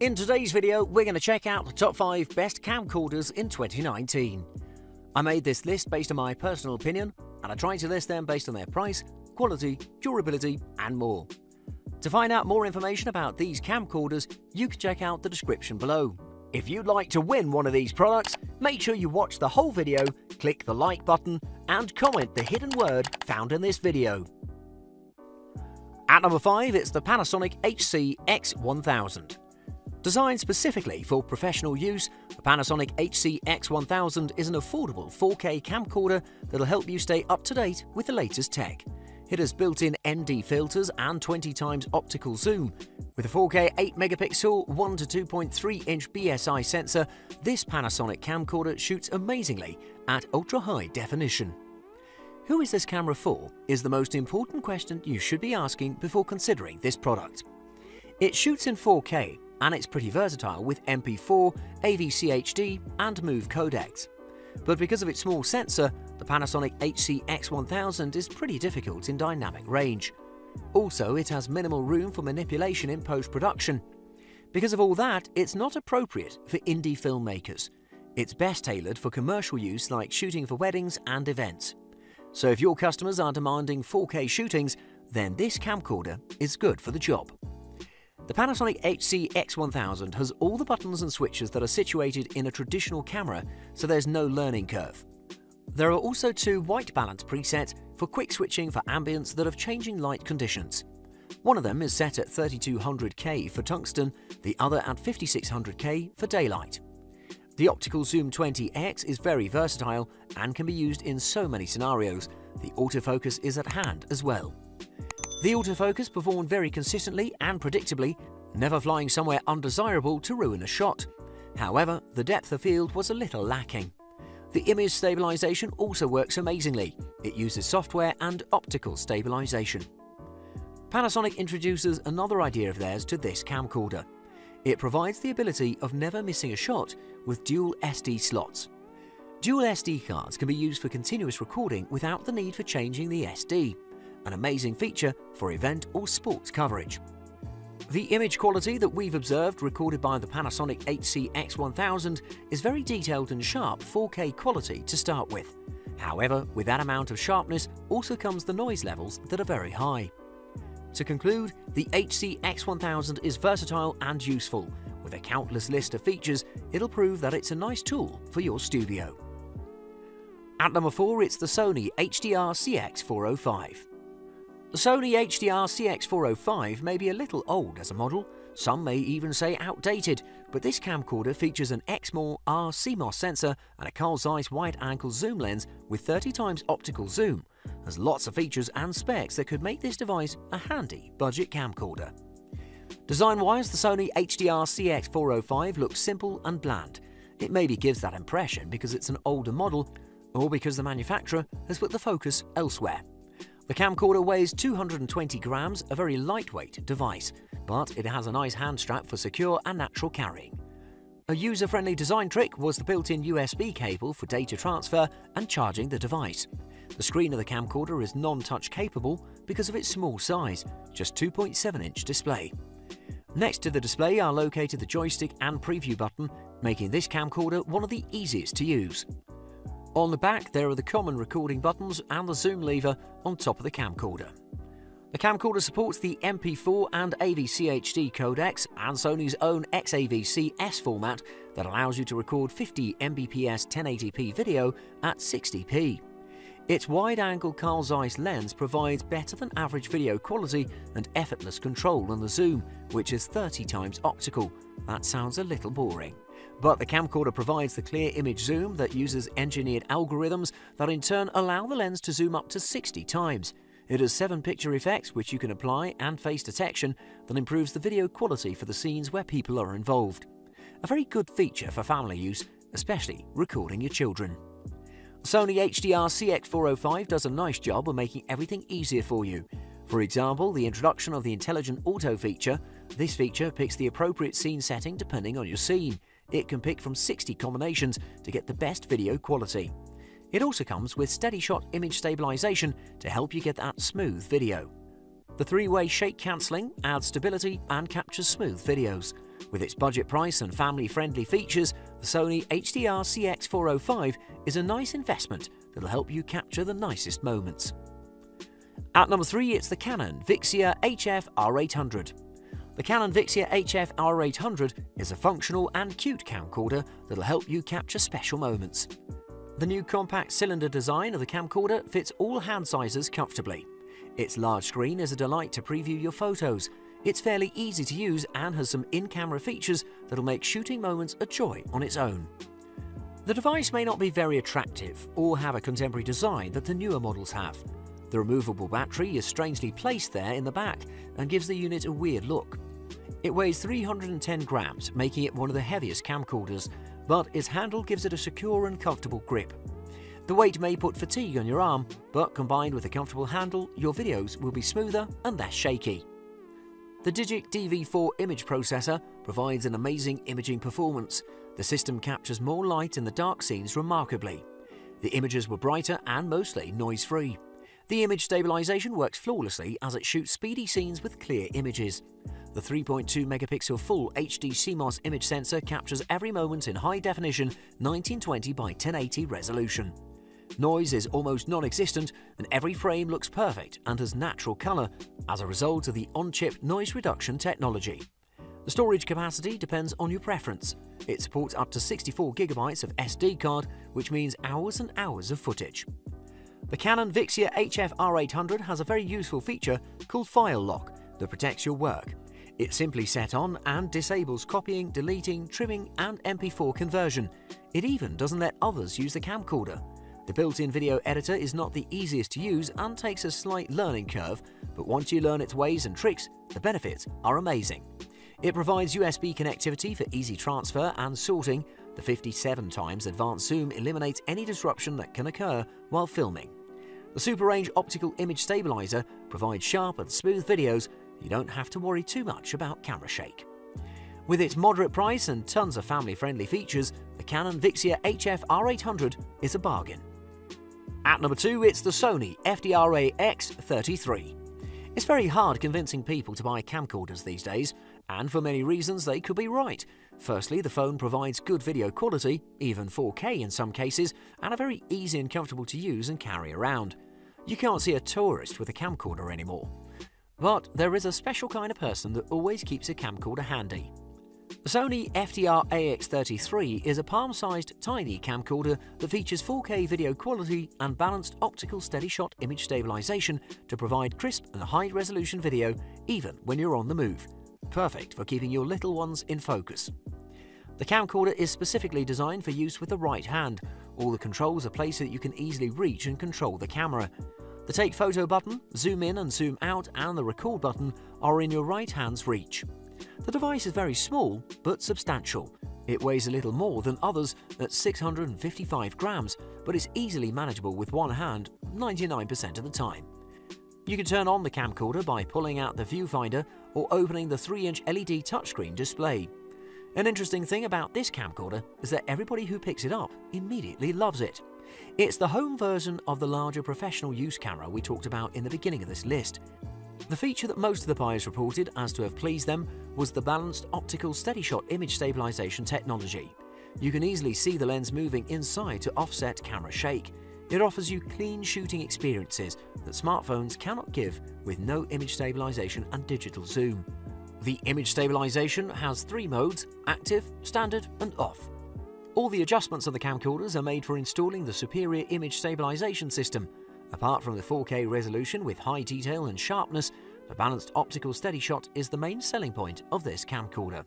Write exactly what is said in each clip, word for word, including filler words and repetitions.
In today's video, we're going to check out the top five best camcorders in twenty nineteen. I made this list based on my personal opinion, and I tried to list them based on their price, quality, durability, and more. To find out more information about these camcorders, you can check out the description below. If you'd like to win one of these products, make sure you watch the whole video, click the like button, and comment the hidden word found in this video. At number five, it's the Panasonic H C X one thousand. Designed specifically for professional use, the Panasonic H C X one thousand is an affordable four K camcorder that'll help you stay up to date with the latest tech. It has built-in N D filters and twenty times optical zoom. With a four K eight megapixel one to two point three inch B S I sensor, this Panasonic camcorder shoots amazingly at ultra-high definition. Who is this camera for is the most important question you should be asking before considering this product. It shoots in four K, and it's pretty versatile with M P four, A V C H D, and MOV codecs. But because of its small sensor, the Panasonic H C X one thousand is pretty difficult in dynamic range. Also, it has minimal room for manipulation in post-production. Because of all that, it's not appropriate for indie filmmakers. It's best tailored for commercial use like shooting for weddings and events. So if your customers are demanding four K shootings, then this camcorder is good for the job. The Panasonic H C X one thousand has all the buttons and switches that are situated in a traditional camera, so there's no learning curve. There are also two white balance presets for quick switching for ambience that are changing light conditions. One of them is set at thirty-two hundred K for tungsten, the other at fifty-six hundred K for daylight. The optical zoom twenty X is very versatile and can be used in so many scenarios. The autofocus is at hand as well. The autofocus performed very consistently and predictably, never flying somewhere undesirable to ruin a shot. However, the depth of field was a little lacking. The image stabilization also works amazingly. It uses software and optical stabilization. Panasonic introduces another idea of theirs to this camcorder. It provides the ability of never missing a shot with dual S D slots. Dual S D cards can be used for continuous recording without the need for changing the S D. An amazing feature for event or sports coverage. The image quality that we've observed recorded by the Panasonic H C X one thousand is very detailed and sharp four K quality to start with. However, with that amount of sharpness also comes the noise levels that are very high. To conclude, the H C X one thousand is versatile and useful. With a countless list of features, it'll prove that it's a nice tool for your studio. At number four, it's the Sony H D R C X four oh five. The Sony H D R C X four oh five may be a little old as a model, some may even say outdated, but this camcorder features an Exmor R C M O S sensor and a Carl Zeiss wide-angle zoom lens with thirty times optical zoom. There's lots of features and specs that could make this device a handy budget camcorder. Design-wise, the Sony H D R C X four oh five looks simple and bland. It maybe gives that impression because it's an older model, or because the manufacturer has put the focus elsewhere. The camcorder weighs two hundred twenty grams, a very lightweight device, but it has a nice hand strap for secure and natural carrying. A user-friendly design trick was the built-in U S B cable for data transfer and charging the device. The screen of the camcorder is non-touch capable because of its small size, just two point seven inch display. Next to the display are located the joystick and preview button, making this camcorder one of the easiest to use. On the back, there are the common recording buttons and the zoom lever on top of the camcorder. The camcorder supports the M P four and A V C H D codecs and Sony's own X A V C S format that allows you to record fifty megabits per second ten eighty p video at sixty p. Its wide-angle Carl Zeiss lens provides better than average video quality and effortless control on the zoom, which is thirty times optical. That sounds a little boring. But the camcorder provides the clear image zoom that uses engineered algorithms that in turn allow the lens to zoom up to sixty times. It has seven picture effects which you can apply and face detection that improves the video quality for the scenes where people are involved. A very good feature for family use, especially recording your children. Sony H D R C X four oh five does a nice job of making everything easier for you. For example, the introduction of the Intelligent Auto feature. This feature picks the appropriate scene setting depending on your scene. It can pick from sixty combinations to get the best video quality. It also comes with SteadyShot image stabilization to help you get that smooth video. The three-way shake cancelling adds stability and captures smooth videos. With its budget price and family-friendly features, the Sony H D R C X four oh five is a nice investment that'll help you capture the nicest moments. At number three, it's the Canon Vixia H F R eight hundred. The Canon Vixia H F R eight hundred is a functional and cute camcorder that'll help you capture special moments. The new compact cylinder design of the camcorder fits all hand sizes comfortably. Its large screen is a delight to preview your photos. It's fairly easy to use and has some in-camera features that'll make shooting moments a joy on its own. The device may not be very attractive or have a contemporary design that the newer models have. The removable battery is strangely placed there in the back and gives the unit a weird look. It weighs three hundred ten grams, making it one of the heaviest camcorders, but its handle gives it a secure and comfortable grip. The weight may put fatigue on your arm, but combined with a comfortable handle, your videos will be smoother and less shaky. The DIGIC D V four image processor provides an amazing imaging performance. The system captures more light in the dark scenes remarkably. The images were brighter and mostly noise-free. The image stabilization works flawlessly as it shoots speedy scenes with clear images. The three point two megapixel full H D C M O S image sensor captures every moment in high definition nineteen twenty by ten eighty resolution. Noise is almost non-existent and every frame looks perfect and has natural color as a result of the on-chip noise reduction technology. The storage capacity depends on your preference. It supports up to sixty-four gigabytes of S D card, which means hours and hours of footage. The Canon Vixia H F R eight hundred has a very useful feature called File Lock that protects your work. It simply sets on and disables copying, deleting, trimming, and M P four conversion. It even doesn't let others use the camcorder. The built-in video editor is not the easiest to use and takes a slight learning curve, but once you learn its ways and tricks, the benefits are amazing. It provides U S B connectivity for easy transfer and sorting. The fifty-seven times advanced zoom eliminates any disruption that can occur while filming. The Super Range Optical Image Stabilizer provides sharp and smooth videos. You don't have to worry too much about camera shake. With its moderate price and tons of family-friendly features, the Canon Vixia H F R eight hundred is a bargain. At number two, it's the Sony F D R A X thirty-three. It's very hard convincing people to buy camcorders these days, and for many reasons they could be right. Firstly, the phone provides good video quality, even four K in some cases, and are very easy and comfortable to use and carry around. You can't see a tourist with a camcorder anymore. But there is a special kind of person that always keeps a camcorder handy. The Sony F D R A X thirty-three is a palm-sized, tiny camcorder that features four K video quality and balanced optical SteadyShot image stabilization to provide crisp and high-resolution video even when you're on the move. Perfect for keeping your little ones in focus. The camcorder is specifically designed for use with the right hand. All the controls are placed so that you can easily reach and control the camera. The take photo button, zoom in and zoom out, and the record button are in your right hand's reach. The device is very small but substantial. It weighs a little more than others at six hundred fifty-five grams, but is easily manageable with one hand ninety-nine percent of the time. You can turn on the camcorder by pulling out the viewfinder or opening the three inch L E D touchscreen display. An interesting thing about this camcorder is that everybody who picks it up immediately loves it. It's the home version of the larger professional use camera we talked about in the beginning of this list. The feature that most of the buyers reported as to have pleased them was the balanced optical SteadyShot image stabilization technology. You can easily see the lens moving inside to offset camera shake. It offers you clean shooting experiences that smartphones cannot give with no image stabilization and digital zoom. The image stabilization has three modes: active, standard, and off. All the adjustments of the camcorders are made for installing the superior image stabilization system. Apart from the four K resolution with high detail and sharpness, the balanced optical SteadyShot is the main selling point of this camcorder.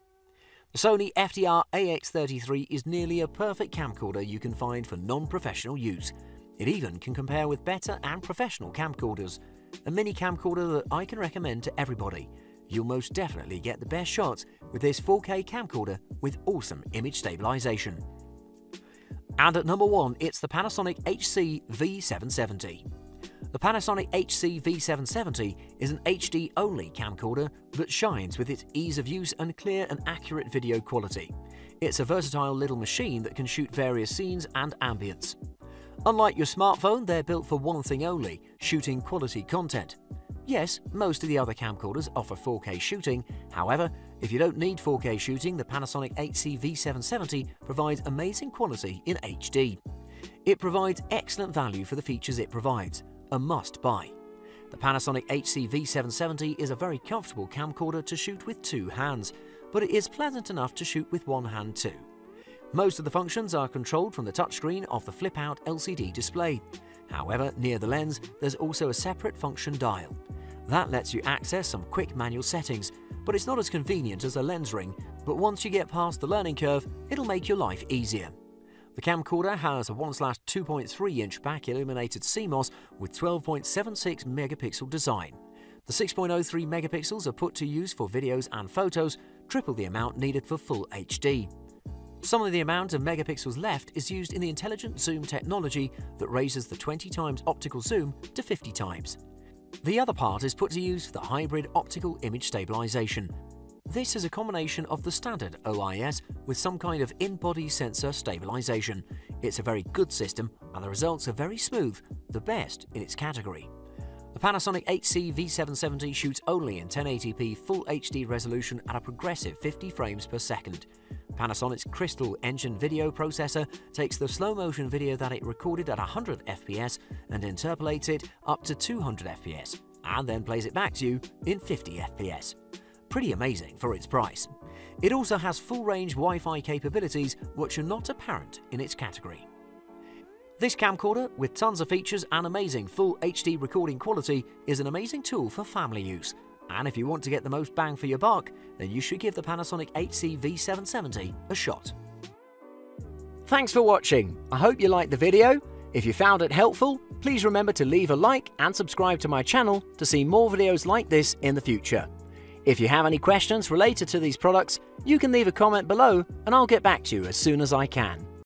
The Sony F D R A X thirty-three is nearly a perfect camcorder you can find for non-professional use. It even can compare with better and professional camcorders. A mini camcorder that I can recommend to everybody. You'll most definitely get the best shots with this four K camcorder with awesome image stabilization. And at number one, it's the Panasonic H C V seven seventy. The Panasonic H C V seven seventy is an H D-only camcorder that shines with its ease of use and clear and accurate video quality. It's a versatile little machine that can shoot various scenes and ambience. Unlike your smartphone, they're built for one thing only: shooting quality content. Yes, most of the other camcorders offer four K shooting. However, If you don't need four K shooting, the Panasonic H C V seven seventy provides amazing quality in H D. It provides excellent value for the features it provides, a must-buy. The Panasonic H C V seven seventy is a very comfortable camcorder to shoot with two hands, but it is pleasant enough to shoot with one hand too. Most of the functions are controlled from the touchscreen of the flip-out L C D display. However, near the lens, there's also a separate function dial. That lets you access some quick manual settings, but it's not as convenient as a lens ring, but once you get past the learning curve, it'll make your life easier. The camcorder has a one slash two point three inch back illuminated C M O S with twelve point seven six megapixel design. The six point oh three megapixels are put to use for videos and photos, triple the amount needed for full H D. Some of the amount of megapixels left is used in the intelligent zoom technology that raises the twenty times optical zoom to fifty times. The other part is put to use for the hybrid optical image stabilization. This is a combination of the standard O I S with some kind of in-body sensor stabilization. It's a very good system and the results are very smooth, the best in its category. The Panasonic H C V seven seventy shoots only in ten eighty p full H D resolution at a progressive fifty frames per second. Panasonic's Crystal Engine video processor takes the slow motion video that it recorded at one hundred F P S and interpolates it up to two hundred F P S and then plays it back to you in fifty F P S. Pretty amazing for its price. It also has full-range Wi-Fi capabilities which are not apparent in its category. This camcorder, with tons of features and amazing full H D recording quality, is an amazing tool for family use. And if you want to get the most bang for your buck, then you should give the Panasonic H C V seven seventy a shot. Thanks for watching. I hope you liked the video. If you found it helpful, please remember to leave a like and subscribe to my channel to see more videos like this in the future. If you have any questions related to these products, you can leave a comment below and I'll get back to you as soon as I can.